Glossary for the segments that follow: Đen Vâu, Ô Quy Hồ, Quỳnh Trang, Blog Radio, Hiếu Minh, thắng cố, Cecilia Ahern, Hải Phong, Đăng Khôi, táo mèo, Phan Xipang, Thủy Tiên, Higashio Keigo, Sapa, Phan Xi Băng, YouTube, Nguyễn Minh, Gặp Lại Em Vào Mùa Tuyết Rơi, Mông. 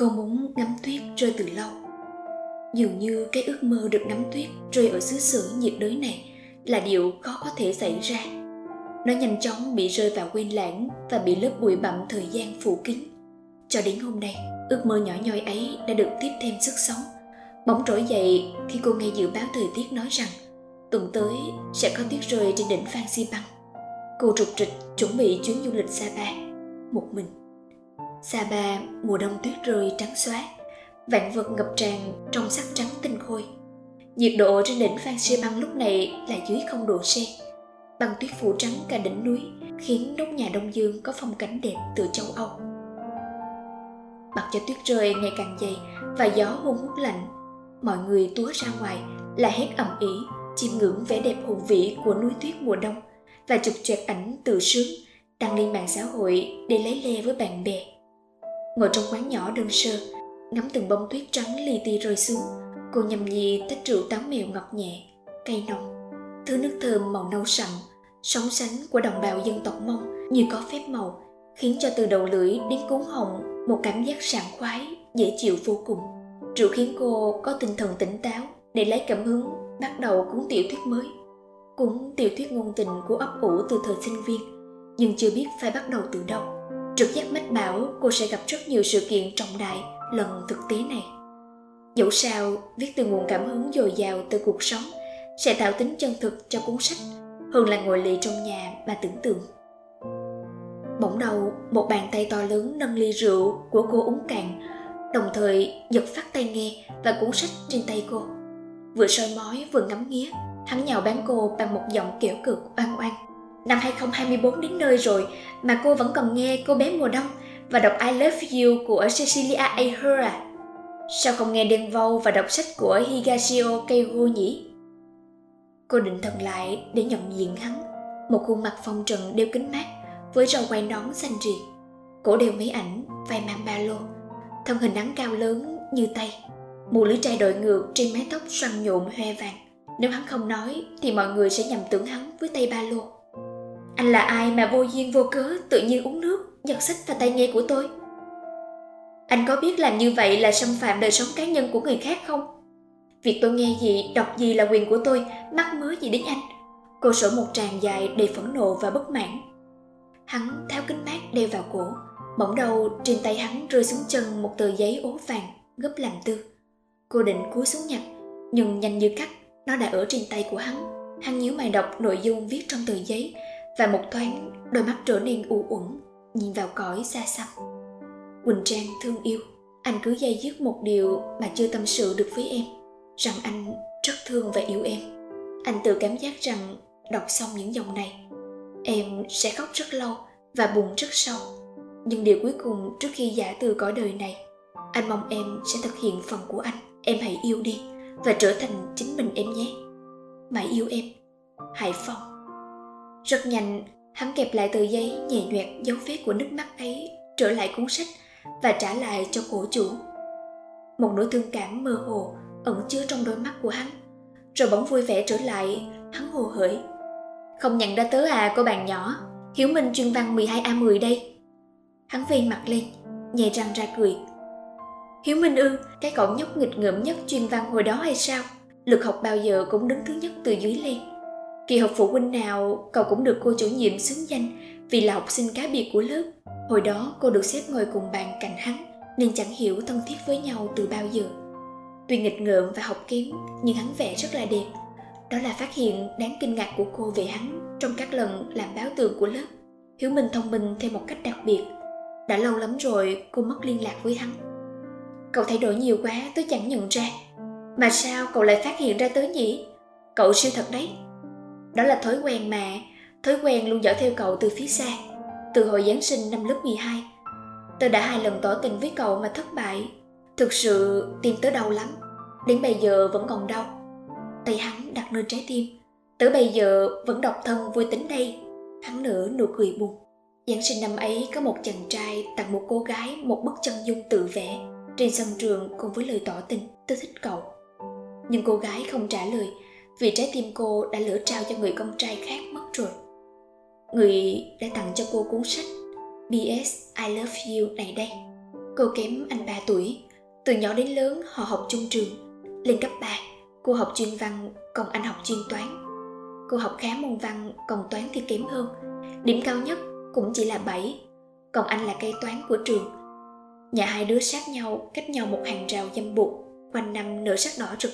Con muốn ngắm tuyết rơi từ lâu. Dường như cái ước mơ được ngắm tuyết rơi ở xứ sở nhiệt đới này là điều khó có thể xảy ra. Nó nhanh chóng bị rơi vào quên lãng và bị lớp bụi bặm thời gian phủ kín. Cho đến hôm nay, ước mơ nhỏ nhoi ấy đã được tiếp thêm sức sống. Bỗng trỗi dậy khi cô nghe dự báo thời tiết nói rằng tuần tới sẽ có tuyết rơi trên đỉnh Phan Xipang. Cô rục rịch chuẩn bị chuyến du lịch Sapa một mình. Sapa mùa đông tuyết rơi trắng xóa, vạn vật ngập tràn trong sắc trắng tinh khôi. Nhiệt độ trên đỉnh Phan Xipang lúc này là dưới 0°C. Băng tuyết phủ trắng cả đỉnh núi khiến nóc nhà Đông Dương có phong cảnh đẹp từ châu Âu. Mặc cho tuyết rơi ngày càng dày và gió hun hút lạnh, mọi người túa ra ngoài là hét ầm ĩ, chiêm ngưỡng vẻ đẹp hùng vĩ của núi tuyết mùa đông và chụp choẹt ảnh tự sướng đăng lên mạng xã hội để lấy le với bạn bè. Ngồi trong quán nhỏ đơn sơ, ngắm từng bông tuyết trắng li ti rơi xuống, cô nhâm nhi tách rượu táo mèo ngọt nhẹ, cay nồng, thứ nước thơm màu nâu sậm, sóng sánh của đồng bào dân tộc Mông như có phép màu, khiến cho từ đầu lưỡi đến cuống họng một cảm giác sảng khoái, dễ chịu vô cùng. Rượu khiến cô có tinh thần tỉnh táo để lấy cảm hứng bắt đầu cuốn tiểu thuyết mới. Cuốn tiểu thuyết ngôn tình của ấp ủ từ thời sinh viên, nhưng chưa biết phải bắt đầu từ đâu. Trực giác mách bảo cô sẽ gặp rất nhiều sự kiện trọng đại lần thực tế này. Dẫu sao, viết từ nguồn cảm hứng dồi dào từ cuộc sống sẽ tạo tính chân thực cho cuốn sách hơn là ngồi lì trong nhà mà tưởng tượng. Bỗng đầu, một bàn tay to lớn nâng ly rượu của cô uống cạn, đồng thời giật phát tai nghe và cuốn sách trên tay cô. Vừa soi mói vừa ngắm nghía, hắn nhào báng cô bằng một giọng kẽo cợt oan oan. Năm 2024 đến nơi rồi mà cô vẫn còn nghe Cô bé mùa đông và đọc I Love You của Cecilia Ahern à? Sao không nghe Đen Vâu và đọc sách của Higashio Keigo nhỉ? Cô định thần lại để nhận diện hắn. Một khuôn mặt phong trần đeo kính mát với râu quai nón xanh rì, cổ đeo máy ảnh, vai mang ba lô. Thân hình hắn cao lớn như tay, mũ lưỡi trai đội ngược trên mái tóc xoăn nhuộm hoe vàng. Nếu hắn không nói thì mọi người sẽ nhầm tưởng hắn với tay ba lô. Anh là ai mà vô duyên vô cớ tự nhiên uống nước, giật sách và tai nghe của tôi? Anh có biết làm như vậy là xâm phạm đời sống cá nhân của người khác không? Việc tôi nghe gì, đọc gì là quyền của tôi, mắc mớ gì đến anh? Cô sổ một tràng dài đầy phẫn nộ và bất mãn. Hắn tháo kính mát đeo vào cổ, bỗng đầu trên tay hắn rơi xuống chân một tờ giấy ố vàng gấp làm tư. Cô định cúi xuống nhặt, nhưng nhanh như cắt, nó đã ở trên tay của hắn. Hắn nhíu mày đọc nội dung viết trong tờ giấy, và một thoáng đôi mắt trở nên u uẩn, nhìn vào cõi xa xăm. Quỳnh Trang thương yêu, anh cứ day dứt một điều mà chưa tâm sự được với em, rằng anh rất thương và yêu em. Anh tự cảm giác rằng đọc xong những dòng này, em sẽ khóc rất lâu và buồn rất sâu. Nhưng điều cuối cùng trước khi giả từ cõi đời này, anh mong em sẽ thực hiện phần của anh. Em hãy yêu đi và trở thành chính mình em nhé. Mãi yêu em, Hải Phong. Rất nhanh, hắn kẹp lại tờ giấy nhẹ nhoẹt dấu vết của nước mắt ấy, trở lại cuốn sách và trả lại cho cổ chủ. Một nỗi thương cảm mơ hồ ẩn chứa trong đôi mắt của hắn, rồi bỗng vui vẻ trở lại, hắn hồ hởi. Không nhận ra tớ à cô bạn nhỏ, Hiếu Minh chuyên văn 12A10 đây. Hắn vênh mặt lên, nhè răng ra cười. Hiếu Minh ư, cái cậu nhóc nghịch ngợm nhất chuyên văn hồi đó hay sao? Lực học bao giờ cũng đứng thứ nhất từ dưới lên. Kỳ học phụ huynh nào, cậu cũng được cô chủ nhiệm xướng danh vì là học sinh cá biệt của lớp. Hồi đó cô được xếp ngồi cùng bàn cạnh hắn, nên chẳng hiểu thân thiết với nhau từ bao giờ. Tuy nghịch ngợm và học kém, nhưng hắn vẽ rất là đẹp. Đó là phát hiện đáng kinh ngạc của cô về hắn trong các lần làm báo tường của lớp. Hiếu Minh thông minh theo một cách đặc biệt. Đã lâu lắm rồi cô mất liên lạc với hắn. Cậu thay đổi nhiều quá tớ chẳng nhận ra. Mà sao cậu lại phát hiện ra tớ nhỉ? Cậu siêu thật đấy. Đó là thói quen mà, thói quen luôn dõi theo cậu từ phía xa. Từ hồi Giáng sinh năm lớp 12, tớ đã 2 lần tỏ tình với cậu mà thất bại. Thực sự tim tớ đau lắm, đến bây giờ vẫn còn đau. Tay hắn đặt nơi trái tim. Tớ bây giờ vẫn độc thân vui tính đây. Hắn nở nụ cười buồn. Giáng sinh năm ấy có một chàng trai tặng một cô gái một bức chân dung tự vẽ trên sân trường cùng với lời tỏ tình tớ thích cậu. Nhưng cô gái không trả lời, vì trái tim cô đã lỡ trao cho người con trai khác mất rồi. Người đã tặng cho cô cuốn sách PS I Love You này đây. cô kém anh 3 tuổi. Từ nhỏ đến lớn họ học chung trường. Lên cấp 3, cô học chuyên văn, còn anh học chuyên toán. Cô học khá môn văn, còn toán thì kém hơn. Điểm cao nhất cũng chỉ là 7, còn anh là cây toán của trường. Nhà hai đứa sát nhau, cách nhau một hàng rào dâm bụt, quanh năm nở sắc đỏ rực,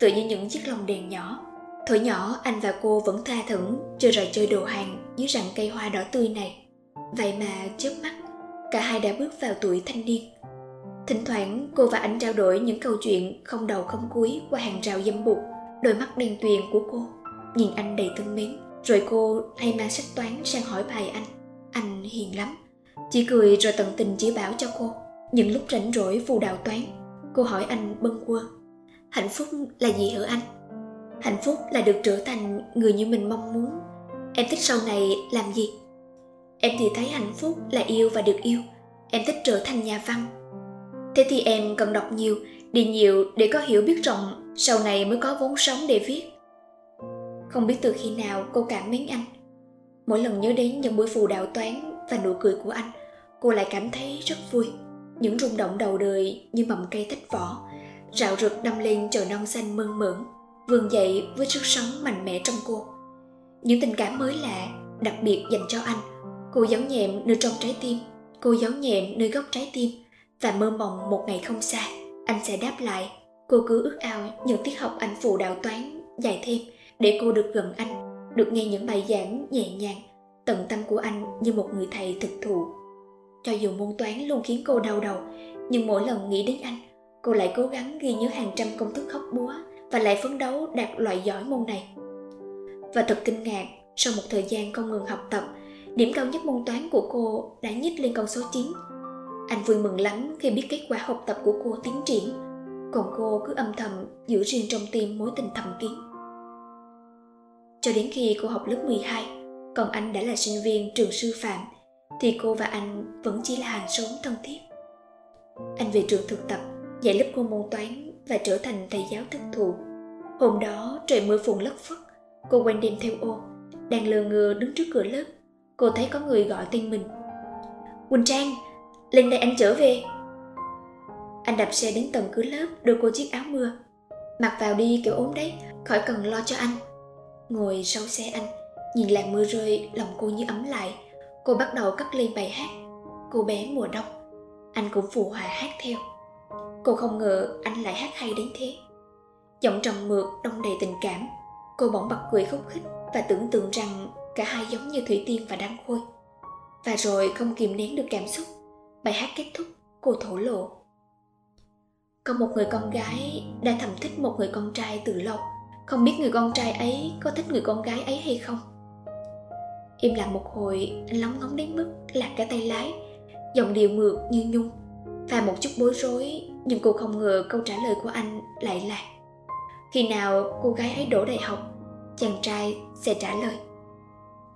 tựa như những chiếc lồng đèn nhỏ. Thuở nhỏ anh và cô vẫn tha thẩn chơi trò chơi đồ hàng dưới rặng cây hoa đỏ tươi này. Vậy mà chớp mắt, cả hai đã bước vào tuổi thanh niên. Thỉnh thoảng cô và anh trao đổi những câu chuyện không đầu không cuối qua hàng rào dâm bụt. Đôi mắt đen tuyền của cô nhìn anh đầy thương mến, rồi cô hay mang sách toán sang hỏi bài anh. Anh hiền lắm, chỉ cười rồi tận tình chỉ bảo cho cô. Những lúc rảnh rỗi vụ đạo toán, cô hỏi anh bâng quơ: hạnh phúc là gì hả anh? Hạnh phúc là được trở thành người như mình mong muốn. Em thích sau này làm gì? Em thì thấy hạnh phúc là yêu và được yêu. Em thích trở thành nhà văn. Thế thì em cần đọc nhiều, đi nhiều để có hiểu biết rộng, sau này mới có vốn sống để viết. Không biết từ khi nào cô cảm mến anh. Mỗi lần nhớ đến những buổi phụ đạo toán và nụ cười của anh, cô lại cảm thấy rất vui. Những rung động đầu đời như mầm cây tách vỏ, rạo rực đâm lên trời non xanh mơn mởn, vươn dậy với sức sống mạnh mẽ trong cô. Những tình cảm mới lạ, đặc biệt dành cho anh, cô giấu nhẹm nơi trong trái tim, cô giấu nhẹm nơi góc trái tim, và mơ mộng một ngày không xa anh sẽ đáp lại. Cô cứ ước ao những tiết học anh phụ đạo toán dài thêm, để cô được gần anh, được nghe những bài giảng nhẹ nhàng, tận tâm của anh như một người thầy thực thụ. Cho dù môn toán luôn khiến cô đau đầu, nhưng mỗi lần nghĩ đến anh, cô lại cố gắng ghi nhớ hàng trăm công thức hóc búa và lại phấn đấu đạt loại giỏi môn này. Và thật kinh ngạc, sau một thời gian không ngừng học tập, điểm cao nhất môn toán của cô đã nhích lên con số 9. Anh vui mừng lắm khi biết kết quả học tập của cô tiến triển, còn cô cứ âm thầm giữ riêng trong tim mối tình thầm kín. Cho đến khi cô học lớp 12, còn anh đã là sinh viên trường sư phạm, thì cô và anh vẫn chỉ là hàng xóm thân thiết. Anh về trường thực tập, dạy lớp cô môn toán và trở thành thầy giáo thực thụ. Hôm đó trời mưa phùn lất phất, cô quên đem theo ô. Đang lờ ngơ đứng trước cửa lớp, cô thấy có người gọi tên mình: Quỳnh Trang, lên đây anh trở về. Anh đạp xe đến tầng cửa lớp đưa cô chiếc áo mưa. Mặc vào đi kiểu ốm đấy, khỏi cần lo cho anh. Ngồi sau xe anh, nhìn làn mưa rơi, lòng cô như ấm lại. Cô bắt đầu cất lên bài hát Cô bé mùa đông. Anh cũng phụ hòa hát theo. Cô không ngờ anh lại hát hay đến thế. Giọng trầm mượt đong đầy tình cảm. Cô bỗng bật cười khúc khích và tưởng tượng rằng cả hai giống như Thủy Tiên và Đăng Khôi. Và rồi không kìm nén được cảm xúc, bài hát kết thúc, cô thổ lộ: có một người con gái đã thầm thích một người con trai từ lâu. Không biết người con trai ấy có thích người con gái ấy hay không. Im lặng một hồi, anh lóng ngóng đến mức lạc cả tay lái. Giọng điệu mượt như nhung và một chút bối rối, nhưng cô không ngờ câu trả lời của anh lại là: khi nào cô gái ấy đỗ đại học, chàng trai sẽ trả lời.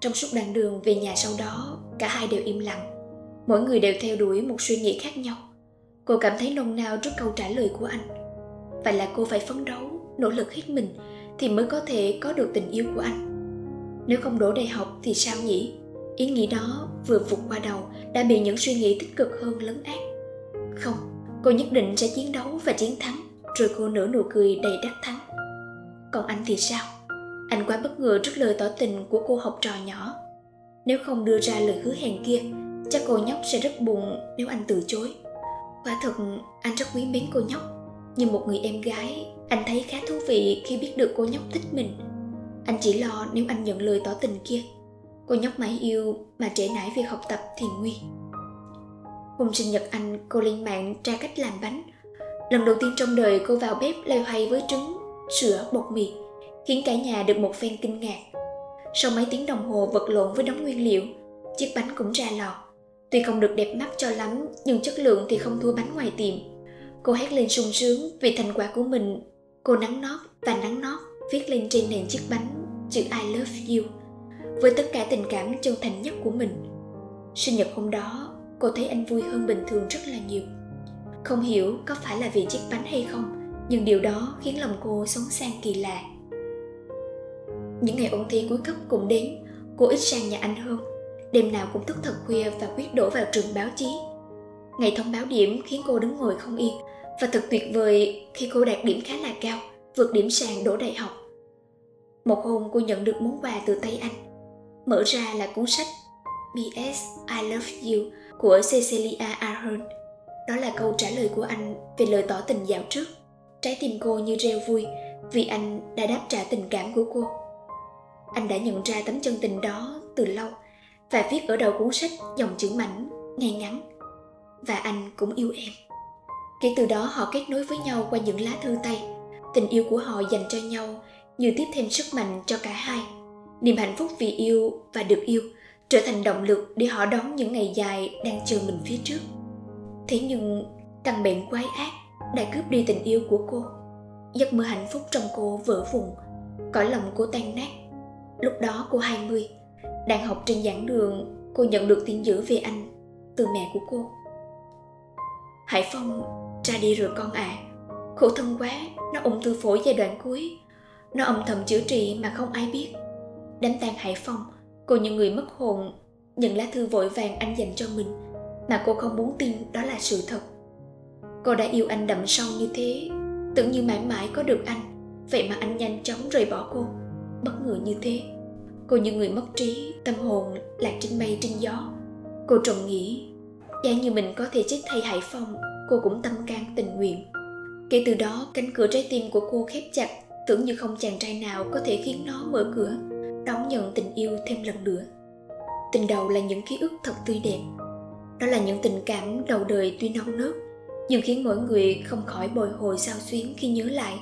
Trong suốt đoạn đường về nhà sau đó, cả hai đều im lặng, mỗi người đều theo đuổi một suy nghĩ khác nhau. Cô cảm thấy nôn nao trước câu trả lời của anh. Vậy là cô phải phấn đấu, nỗ lực hết mình thì mới có thể có được tình yêu của anh. Nếu không đỗ đại học thì sao nhỉ? Ý nghĩ đó vừa vụt qua đầu đã bị những suy nghĩ tích cực hơn lấn át. Không, cô nhất định sẽ chiến đấu và chiến thắng. Rồi cô nở nụ cười đầy đắc thắng. Còn anh thì sao? Anh quá bất ngờ trước lời tỏ tình của cô học trò nhỏ. Nếu không đưa ra lời hứa hẹn kia, chắc cô nhóc sẽ rất buồn nếu anh từ chối. Quả thật anh rất quý mến cô nhóc. Như một người em gái, anh thấy khá thú vị khi biết được cô nhóc thích mình. Anh chỉ lo nếu anh nhận lời tỏ tình kia, cô nhóc mãi yêu mà trễ nải việc học tập thì nguy. Hôm sinh nhật anh, cô lên mạng tra cách làm bánh. Lần đầu tiên trong đời cô vào bếp loay hoay với trứng, sữa, bột mì, khiến cả nhà được một phen kinh ngạc. Sau mấy tiếng đồng hồ vật lộn với đống nguyên liệu, chiếc bánh cũng ra lò. Tuy không được đẹp mắt cho lắm, nhưng chất lượng thì không thua bánh ngoài tiệm. Cô hét lên sung sướng vì thành quả của mình. Cô nắn nót và nắn nót viết lên trên nền chiếc bánh chữ I love you với tất cả tình cảm chân thành nhất của mình. Sinh nhật hôm đó, cô thấy anh vui hơn bình thường rất là nhiều. Không hiểu có phải là vì chiếc bánh hay không, nhưng điều đó khiến lòng cô xốn xang kỳ lạ. Những ngày ôn thi cuối cấp cũng đến, cô ít sang nhà anh hơn. Đêm nào cũng thức thật khuya và quyết đổ vào trường báo chí. Ngày thông báo điểm khiến cô đứng ngồi không yên, và thật tuyệt vời khi cô đạt điểm khá là cao, vượt điểm sàn đổ đại học. Một hôm cô nhận được món quà từ tay anh. Mở ra là cuốn sách P.S. I Love You của Cecilia Ahern. Đó là câu trả lời của anh về lời tỏ tình dạo trước. Trái tim cô như reo vui vì anh đã đáp trả tình cảm của cô. Anh đã nhận ra tấm chân tình đó từ lâu và viết ở đầu cuốn sách dòng chữ mảnh, ngay ngắn. Và anh cũng yêu em. Kể từ đó họ kết nối với nhau qua những lá thư tay. Tình yêu của họ dành cho nhau như tiếp thêm sức mạnh cho cả hai. Niềm hạnh phúc vì yêu và được yêu trở thành động lực để họ đón những ngày dài đang chờ mình phía trước. Thế nhưng căn bệnh quái ác đã cướp đi tình yêu của cô. Giấc mơ hạnh phúc trong cô vỡ vụn, cõi lòng cô tan nát. Lúc đó cô 20, đang học trên giảng đường, cô nhận được tin dữ về anh từ mẹ của cô. Hải Phong ra đi rồi con ạ. Khổ thân quá, nó ung thư phổi giai đoạn cuối. Nó âm thầm chữa trị mà không ai biết. Đám tang Hải Phong, cô như người mất hồn, nhận lá thư vội vàng anh dành cho mình mà cô không muốn tin đó là sự thật. Cô đã yêu anh đậm sâu như thế, tưởng như mãi mãi có được anh, vậy mà anh nhanh chóng rời bỏ cô, bất ngờ như thế. Cô như người mất trí, tâm hồn lạc trên mây trên gió. Cô trầm nghĩ, giả như mình có thể chết thay Hải Phong, cô cũng tâm can tình nguyện. Kể từ đó cánh cửa trái tim của cô khép chặt, tưởng như không chàng trai nào có thể khiến nó mở cửa, đón nhận tình yêu thêm lần nữa. Tình đầu là những ký ức thật tươi đẹp. Đó là những tình cảm đầu đời tuy non nớt, nhưng khiến mỗi người không khỏi bồi hồi xao xuyến khi nhớ lại.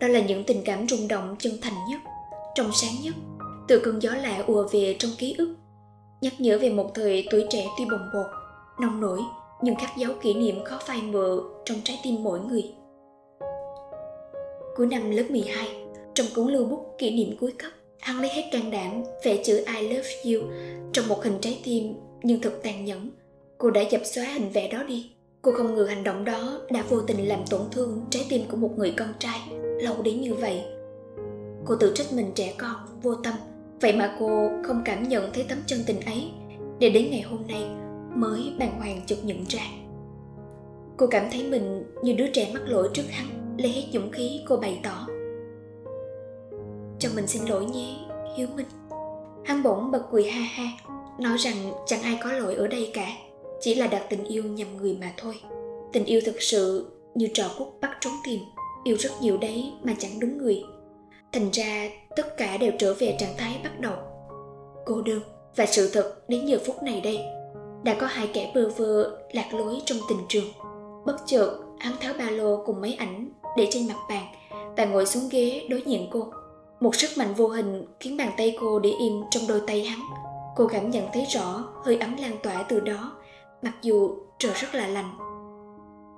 Đó là những tình cảm rung động chân thành nhất, trong sáng nhất, từ cơn gió lạ ùa về trong ký ức, nhắc nhở về một thời tuổi trẻ tuy bồng bột, nông nổi, nhưng khắc dấu kỷ niệm khó phai mờ trong trái tim mỗi người. Cuối năm lớp 12, trong cuốn lưu bút kỷ niệm cuối cấp, hắn lấy hết can đảm vẽ chữ I love you trong một hình trái tim nhưng thật tàn nhẫn. Cô đã dập xóa hình vẽ đó đi. Cô không ngờ hành động đó đã vô tình làm tổn thương trái tim của một người con trai lâu đến như vậy. Cô tự trách mình trẻ con, vô tâm, vậy mà cô không cảm nhận thấy tấm chân tình ấy, để đến ngày hôm nay mới bàng hoàng chợt nhận ra. Cô cảm thấy mình như đứa trẻ mắc lỗi trước hắn, lấy hết dũng khí cô bày tỏ. Cho mình xin lỗi nhé, Hiếu Minh. Hắn bỗng bật cười ha ha, nói rằng chẳng ai có lỗi ở đây cả, chỉ là đặt tình yêu nhầm người mà thôi. Tình yêu thực sự như trò cút bắt trốn tìm, yêu rất nhiều đấy mà chẳng đúng người. Thành ra tất cả đều trở về trạng thái bắt đầu, cô đơn. Và sự thật đến giờ phút này đây, đã có hai kẻ bơ vơ lạc lối trong tình trường. Bất chợt hắn tháo ba lô cùng máy ảnh để trên mặt bàn và ngồi xuống ghế đối diện cô. Một sức mạnh vô hình khiến bàn tay cô để im trong đôi tay hắn. Cô cảm nhận thấy rõ hơi ấm lan tỏa từ đó, mặc dù trời rất là lạnh.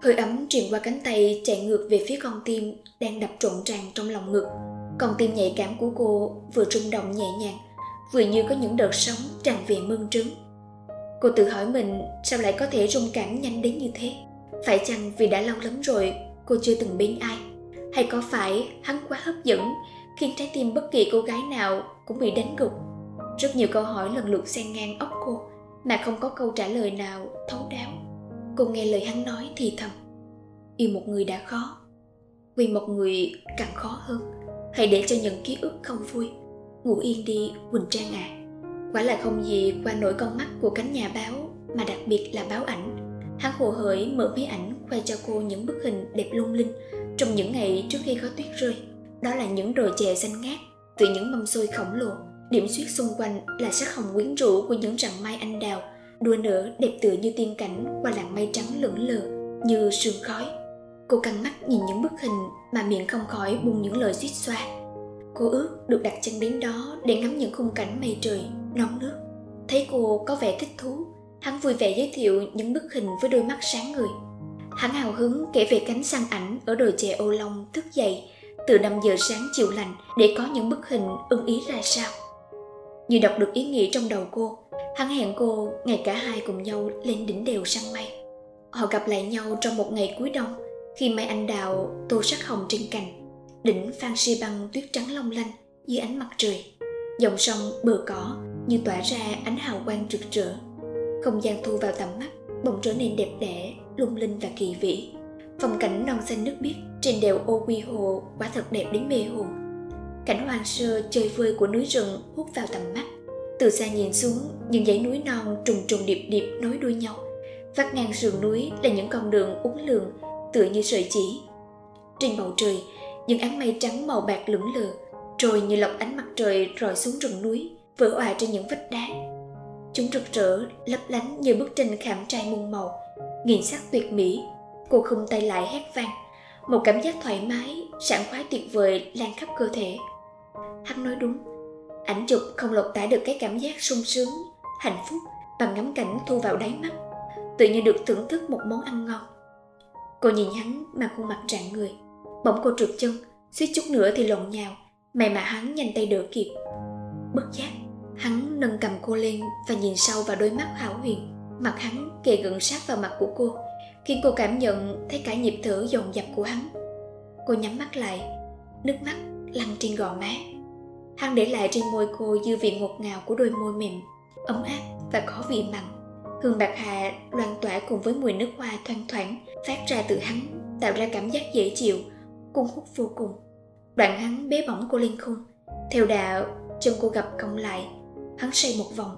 Hơi ấm truyền qua cánh tay chạy ngược về phía con tim đang đập rộn ràng trong lòng ngực. Con tim nhạy cảm của cô vừa rung động nhẹ nhàng, vừa như có những đợt sóng tràn về mơn trớn. Cô tự hỏi mình sao lại có thể rung cảm nhanh đến như thế? Phải chăng vì đã lâu lắm rồi cô chưa từng bên ai? Hay có phải hắn quá hấp dẫn, khiến trái tim bất kỳ cô gái nào cũng bị đánh gục? Rất nhiều câu hỏi lần lượt xen ngang óc cô mà không có câu trả lời nào thấu đáo. Cô nghe lời hắn nói thì thầm: yêu một người đã khó, vì một người càng khó hơn. Hãy để cho những ký ức không vui ngủ yên đi, Quỳnh Trang ạ. Quả là không gì qua nổi con mắt của cánh nhà báo, mà đặc biệt là báo ảnh. Hắn hồ hởi mở máy ảnh khoe cho cô những bức hình đẹp lung linh trong những ngày trước khi có tuyết rơi. Đó là những đồi chè xanh ngát từ những mâm xôi khổng lồ, điểm xuyết xung quanh là sắc hồng quyến rũ của những rặng mai anh đào đua nở đẹp tựa như tiên cảnh qua làn mây trắng lững lờ như sương khói. Cô căng mắt nhìn những bức hình mà miệng không khỏi buông những lời xuýt xoa. Cô ước được đặt chân đến đó để ngắm những khung cảnh mây trời, non nước. Thấy cô có vẻ thích thú, hắn vui vẻ giới thiệu những bức hình với đôi mắt sáng ngời. Hắn hào hứng kể về cánh săn ảnh ở đồi chè Ô Long thức dậy từ 5 giờ sáng chiều lành để có những bức hình ưng ý ra sao. Như đọc được ý nghĩ trong đầu cô, hắn hẹn cô ngày cả hai cùng nhau lên đỉnh đèo săn mây. Họ gặp lại nhau trong một ngày cuối đông, khi mai anh đào tô sắc hồng trên cành, đỉnh Phan Xi Băng tuyết trắng long lanh dưới ánh mặt trời. Dòng sông bờ cỏ như tỏa ra ánh hào quang rực rỡ. Không gian thu vào tầm mắt bỗng trở nên đẹp đẽ, lung linh và kỳ vĩ. Phong cảnh non xanh nước biếc trên đèo Ô Quy Hồ quả thật đẹp đến mê hồn. Cảnh hoang sơ chơi vơi của núi rừng hút vào tầm mắt. Từ xa nhìn xuống, những dãy núi non trùng trùng điệp điệp nối đuôi nhau. Vắt ngang sườn núi là những con đường uốn lượn tựa như sợi chỉ. Trên bầu trời, những áng mây trắng màu bạc lững lờ trôi như lọc ánh mặt trời rọi xuống rừng núi, vỡ òa trên những vách đá. Chúng rực rỡ, lấp lánh như bức tranh khảm trai muôn màu, nghiền sắc tuyệt mỹ. Cô khum tay lại hét vang, một cảm giác thoải mái, sảng khoái tuyệt vời lan khắp cơ thể. Hắn nói đúng, ảnh chụp không lột tả được cái cảm giác sung sướng, hạnh phúc bằng ngắm cảnh thu vào đáy mắt, tự như được thưởng thức một món ăn ngon. Cô nhìn hắn mà khuôn mặt rạng người, bỗng cô trượt chân, suýt chút nữa thì lộn nhào, may mà hắn nhanh tay đỡ kịp. Bất giác, hắn nâng cầm cô lên và nhìn sâu vào đôi mắt hão huyền. Mặt hắn kề gần sát vào mặt của cô, khiến cô cảm nhận thấy cả nhịp thở dồn dập của hắn. Cô nhắm mắt lại, nước mắt lăn trên gò má. Hắn để lại trên môi cô dư vị ngọt ngào của đôi môi mềm, ấm áp và có vị mặn. Hương bạc hà loan tỏa cùng với mùi nước hoa thoang thoảng phát ra từ hắn, tạo ra cảm giác dễ chịu, cuốn hút vô cùng. Đoạn hắn bế bỏng cô lên khung, theo đạo chân cô gập cong lại, hắn xoay một vòng,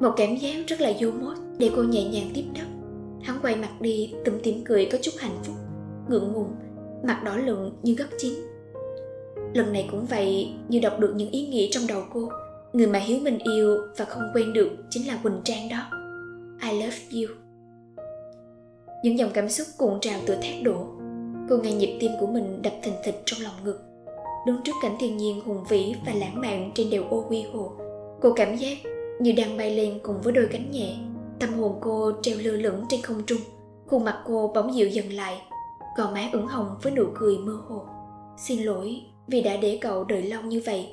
một cảm giác rất là du mốt để cô nhẹ nhàng tiếp đất. Hắn quay mặt đi, tủm tỉm cười có chút hạnh phúc, ngượng ngùng, mặt đỏ lựng như gấc chín. Lần này cũng vậy, như đọc được những ý nghĩ trong đầu cô. Người mà Hiếu Minh yêu và không quên được chính là Quỳnh Trang đó. I love you. Những dòng cảm xúc cuộn trào tựa thác đổ. Cô nghe nhịp tim của mình đập thình thịch trong lòng ngực. Đứng trước cảnh thiên nhiên hùng vĩ và lãng mạn trên đèo Ô Quy Hồ, cô cảm giác như đang bay lên cùng với đôi cánh nhẹ. Tâm hồn cô treo lơ lửng trên không trung, khuôn mặt cô bỗng dịu dần lại, gò má ửng hồng với nụ cười mơ hồ. Xin lỗi vì đã để cậu đợi lâu như vậy,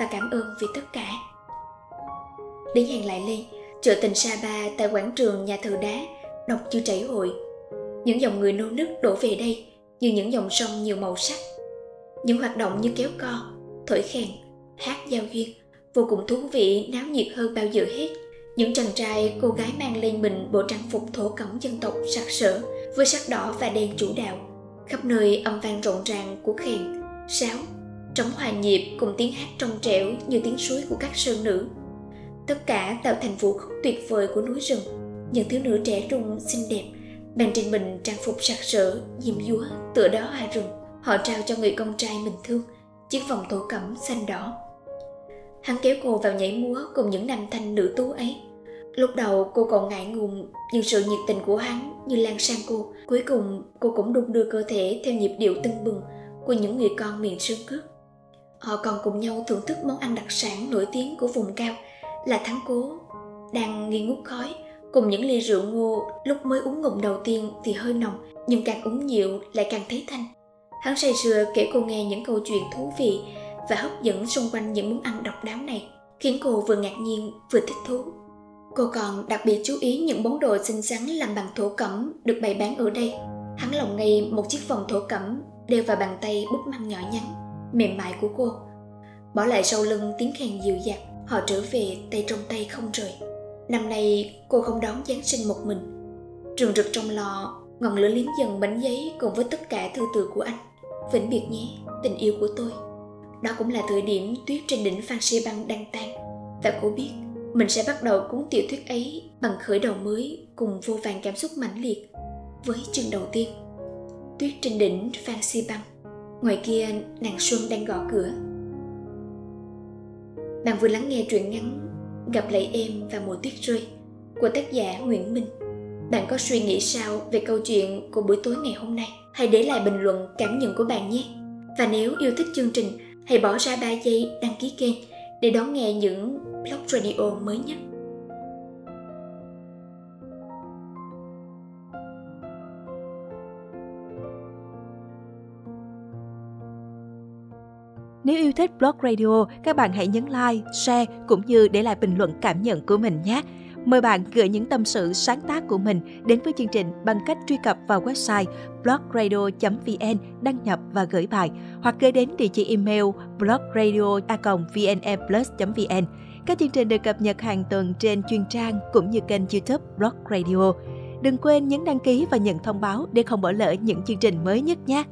và cảm ơn vì tất cả. Đến hẹn lại lên, chợ tình Sa Pa tại quảng trường nhà thờ đá, đọc chưa chảy hội. Những dòng người nô nức đổ về đây như những dòng sông nhiều màu sắc. Những hoạt động như kéo co, thổi kèn, hát giao duyên vô cùng thú vị, náo nhiệt hơn bao giờ hết. Những chàng trai, cô gái mang lên mình bộ trang phục thổ cẩm dân tộc sặc sỡ với sắc đỏ và đen chủ đạo. Khắp nơi âm vang rộn ràng của kèn, sáo, trống hòa nhịp cùng tiếng hát trong trẻo như tiếng suối của các sơn nữ. Tất cả tạo thành vũ khúc tuyệt vời của núi rừng. Những thiếu nữ trẻ trung xinh đẹp mang trên mình trang phục sặc sỡ, diêm dúa tựa đóa hoa rừng. Họ trao cho người con trai mình thương chiếc vòng thổ cẩm xanh đỏ. Hắn kéo cô vào nhảy múa cùng những nam thanh nữ tú ấy. Lúc đầu cô còn ngại ngùng, nhưng sự nhiệt tình của hắn như lan sang cô. Cuối cùng cô cũng đung đưa cơ thể theo nhịp điệu tưng bừng của những người con miền sơn cước. Họ còn cùng nhau thưởng thức món ăn đặc sản nổi tiếng của vùng cao là thắng cố, đang nghi ngút khói, cùng những ly rượu ngô lúc mới uống ngụm đầu tiên thì hơi nồng, nhưng càng uống nhiều lại càng thấy thanh. Hắn say sưa kể cô nghe những câu chuyện thú vị và hấp dẫn xung quanh những món ăn độc đáo này, khiến cô vừa ngạc nhiên vừa thích thú. Cô còn đặc biệt chú ý những món đồ xinh xắn làm bằng thổ cẩm được bày bán ở đây. Hắn lồng ngay một chiếc vòng thổ cẩm đeo vào bàn tay búp măng nhỏ nhắn, mềm mại của cô. Bỏ lại sau lưng tiếng khen dịu dàng, họ trở về tay trong tay không rời. Năm nay cô không đón Giáng sinh một mình. Rừng rực trong lò, ngọn lửa liếm dần bánh giấy cùng với tất cả thư từ của anh. Vĩnh biệt nhé, tình yêu của tôi. Đó cũng là thời điểm tuyết trên đỉnh Phan Xi Băng đang tan, và cô biết mình sẽ bắt đầu cuốn tiểu thuyết ấy bằng khởi đầu mới cùng vô vàn cảm xúc mãnh liệt. Với chương đầu tiên, tuyết trên đỉnh Phan Xi Băng, ngoài kia nàng Xuân đang gõ cửa. Bạn vừa lắng nghe truyện ngắn Gặp lại em và mùa tuyết rơi của tác giả Nguyễn Minh. Bạn có suy nghĩ sao về câu chuyện của buổi tối ngày hôm nay? Hãy để lại bình luận cảm nhận của bạn nhé. Và nếu yêu thích chương trình, hãy bỏ ra 3 giây đăng ký kênh để đón nghe những blog radio mới nhất. Nếu yêu thích blog radio, các bạn hãy nhấn like, share cũng như để lại bình luận cảm nhận của mình nhé. Mời bạn gửi những tâm sự sáng tác của mình đến với chương trình bằng cách truy cập vào website blogradio.vn, đăng nhập và gửi bài, hoặc gửi đến địa chỉ email blogradio@vneplus.vn. Các chương trình được cập nhật hàng tuần trên chuyên trang cũng như kênh YouTube Blog Radio. Đừng quên nhấn đăng ký và nhận thông báo để không bỏ lỡ những chương trình mới nhất nhé.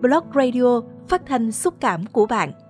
Blog Radio, phát thanh xúc cảm của bạn.